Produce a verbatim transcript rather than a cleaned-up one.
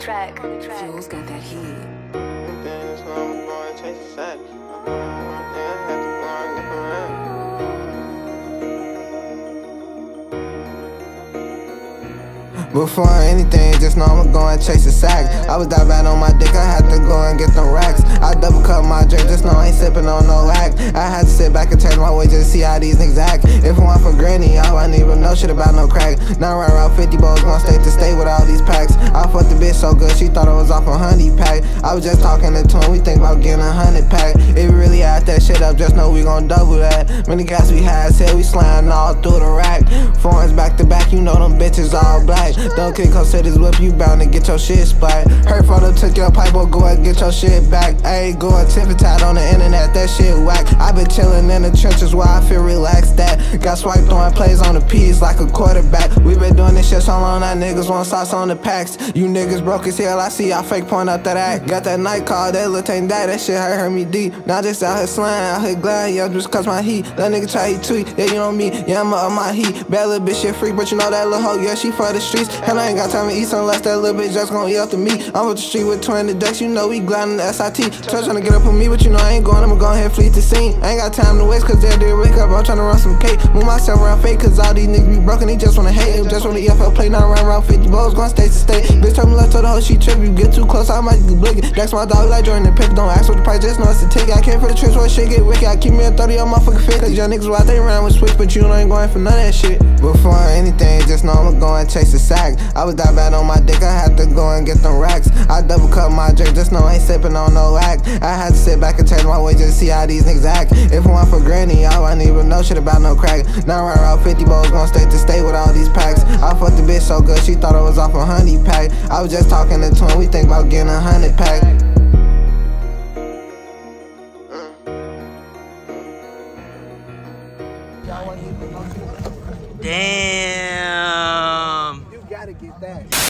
track. Fuel's got that heat. One thing is I'm going to chase a sack. One thing I have to learn different. Before anything, just know I'm going to chase a sack. I was that bad on my dick, I had to go and get them racks. I double cup my drink, just know I ain't sipping on no lack. I had to sit back and change my way just to see how these niggas act. If I want for granny, I wouldn't even know shit about no crack. Now I run around fifty bows, one state to state with all these packs. I fucked the bitch so good, she thought I was off a honey pack. I was just talking to Tune, we think about getting a hundred pack. If we really add that shit up, just know we gon' double that. Many guys we had said we slammed all through the rack. Foreigns back to back, you know them bitches all black. Don't kick her cities whip, you bound to get your shit splat. Her photo took your pipe, oh, go and get your shit back. Ayy, go and tiff tat on the internet, that shit whack. I been chillin' in the trenches where I feel relaxed at. Got swiped throwing plays on the P's like a quarterback. We been doing this shit so long that niggas want sauce on the packs. You niggas broke as hell, I see y'all fake point out that act. Got that night call, that little ain't that, that shit hurt, hurt me deep. Now just out here slang, out here glad, yeah, just cause my heat. That nigga try he tweet, yeah, you know me, yeah, I'm up my heat. Bad little bitch, shit freak, but you know that little hoe, yeah, she for the streets. Hell, I ain't got time to eat, so unless that little bitch just gon' eat up to me. I'm with the street with twenty decks, you know we gliding the S I T. Try tryna get up on me, but you know I ain't going, I'ma go ahead and flee the scene. I ain't got time to waste, cause that did wake up, I'm tryna run some cake. Move myself around fake, cause all these niggas be broken, they just wanna hate. They just wanna E F L play, now run around fifty blows, going state to state. Bitch told me left to the hoe, she trip, you get too close, I might be blickin'. That's my dog, like Jordan and Pick, don't ask what the price, just know it's a ticket. I came for the trips where shit get wicked, I keep me a thirty on motherfucking fit. Cause y'all niggas while they round with switch, but you know I ain't going for none of that shit. Before anything, just know I'ma go and chase a sack. I was that bad on my dick, I had to go and get them racks. I double cup my drink, just know I ain't sippin' on no lack. I had to sit back and change my way just to see how these niggas act. If I want for granny, I wouldn't even know shit about no crack. Now I run around fifty bows, gon' state to state with all these packs. I fucked the bitch so good, she thought I was off a honey pack. I was just talking to Twin, we think about getting a hundred pack. Damn. You gotta get that.